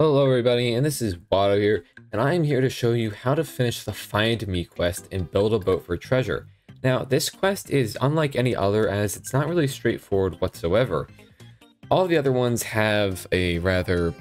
Hello everybody, and this is Watto here, and I am here to show you how to finish the Find Me quest and build a boat for treasure. Now, this quest is unlike any other as it's not really straightforward whatsoever. All the other ones have a rather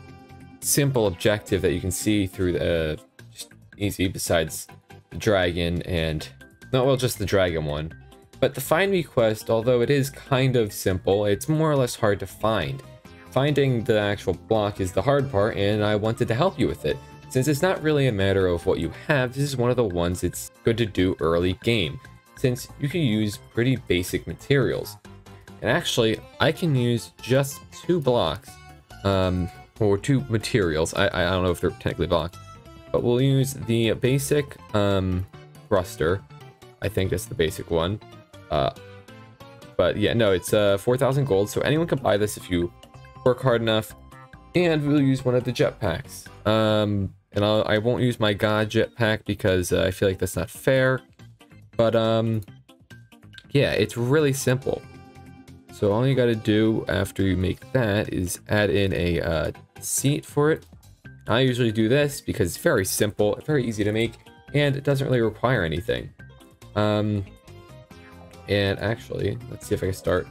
simple objective that you can see through the just easy besides the dragon and not well, just the dragon one. But the Find Me quest, although it is kind of simple, it's more or less hard to find. Finding the actual block is the hard part, and I wanted to help you with it. Since it's not really a matter of what you have, this is one of the ones that's good to do early game, since you can use pretty basic materials. And actually, I can use just two blocks, or two materials. I don't know if they're technically blocks, but we'll use the basic thruster. I think that's the basic one. But yeah, no, it's 4,000 gold, so anyone can buy this if you work hard enough. And we'll use one of the jetpacks, and I won't use my god jetpack because I feel like that's not fair, but yeah, it's really simple. So all you got to do after you make that is add in a seat for it. I usually do this because it's very simple, very easy to make, and it doesn't really require anything. And actually, let's see if I can start.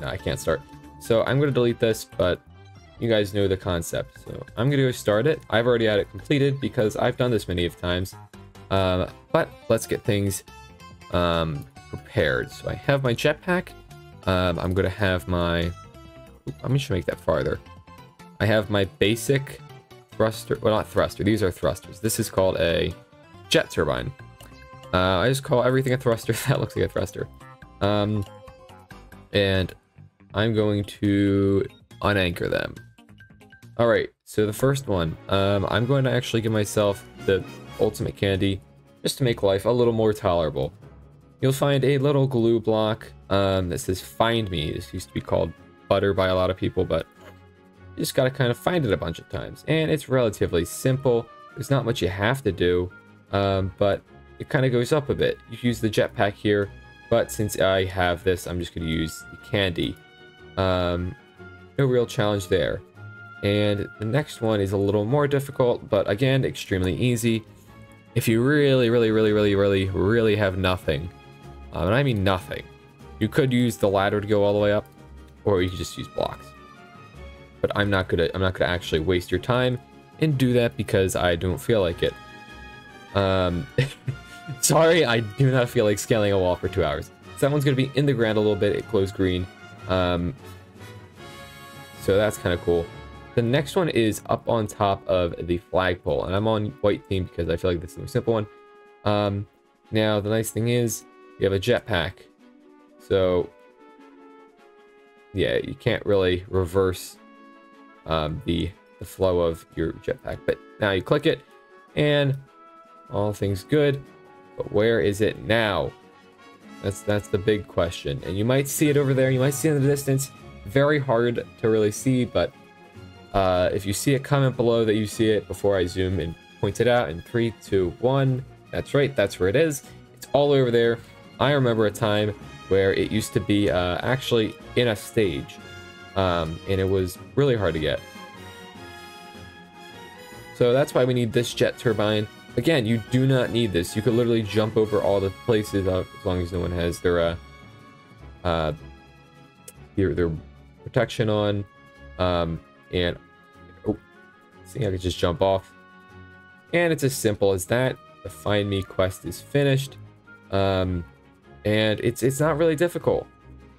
No, I can't start. So I'm going to delete this, but you guys know the concept. So I'm going to go start it. I've already had it completed because I've done this many of times. But let's get things prepared. So I have my jetpack. I'm going to have my... I'm just going to make that farther. I have my basic thruster. Well, not thruster. These are thrusters. This is called a jet turbine. I just call everything a thruster. That looks like a thruster. And I'm going to unanchor them. All right, so the first one, I'm going to actually give myself the ultimate candy just to make life a little more tolerable. You'll find a little glue block that says Find Me. This used to be called butter by a lot of people, but you just got to kind of find it a bunch of times. And it's relatively simple. There's not much you have to do, but it kind of goes up a bit. You use the jetpack here, but since I have this, I'm just going to use the candy. No real challenge there. And the next one is a little more difficult, but again, extremely easy if you really have nothing. And I mean nothing. You could use the ladder to go all the way up, or you could just use blocks, but I'm not gonna actually waste your time and do that because I don't feel like it. Sorry, I do not feel like scaling a wall for 2 hours. Someone's gonna be in the ground a little bit at close green. So that's kind of cool. The next one is up on top of the flagpole, and I'm on white theme because I feel like this is the most simple one. Now the nice thing is you have a jetpack, so yeah, you can't really reverse the flow of your jetpack. But now you click it and all things good. But where is it now? That's the big question, and you might see it over there. You might see it in the distance. Very hard to really see, but if you see it, comment below that you see it before I zoom and point it out in 3, 2, 1. That's right, that's where it is. It's all over there. I remember a time where it used to be actually in a stage, and it was really hard to get. So that's why we need this jet turbine. Again, you do not need this. You could literally jump over all the places as long as no one has their protection on. And oh, see, I could just jump off. And it's as simple as that. The Find Me quest is finished. And it's not really difficult.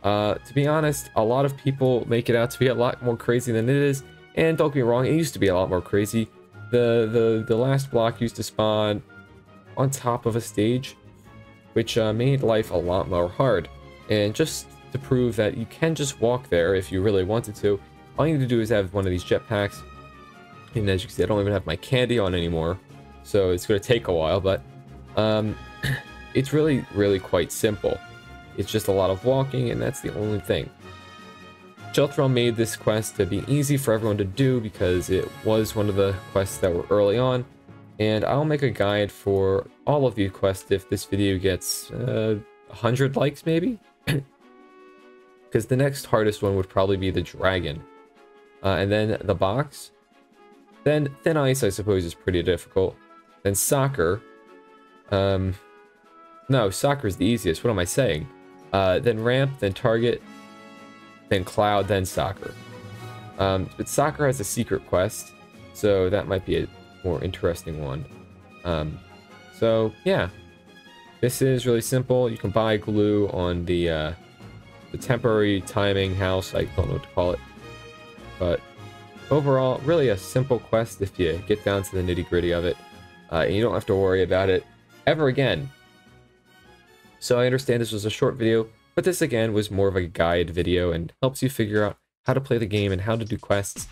To be honest, a lot of people make it out to be a lot more crazy than it is. And don't get me wrong, it used to be a lot more crazy. The last block used to spawn on top of a stage, which made life a lot more hard. And just to prove that you can just walk there if you really wanted to, all you need to do is have one of these jetpacks. And as you can see, I don't even have my candy on anymore, so it's going to take a while, but it's really quite simple. It's just a lot of walking, and that's the only thing. Sheltrall made this quest to be easy for everyone to do because it was one of the quests that were early on, and I'll make a guide for all of the quests if this video gets 100 likes maybe, because the next hardest one would probably be the dragon, and then the box, Then Thin Ice, I suppose, is pretty difficult. Then Soccer. No, Soccer is the easiest. What am I saying? Then Ramp, then Target, then Cloud, then Soccer. But Soccer has a secret quest, so that might be a more interesting one. So yeah, this is really simple. You can buy glue on the temporary timing house. I don't know what to call it, but overall, really a simple quest if you get down to the nitty-gritty of it, and you don't have to worry about it ever again. So I understand this was a short video, but this again was more of a guide video and helps you figure out how to play the game and how to do quests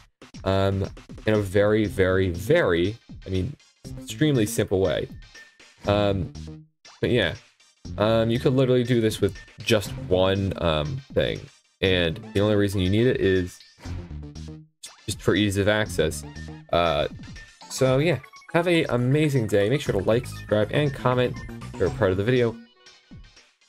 in a very, very, very, I mean, extremely simple way. But yeah, you could literally do this with just one thing, and the only reason you need it is just for ease of access. So yeah, have an amazing day. Make sure to like, subscribe, and comment if you're a part of the video.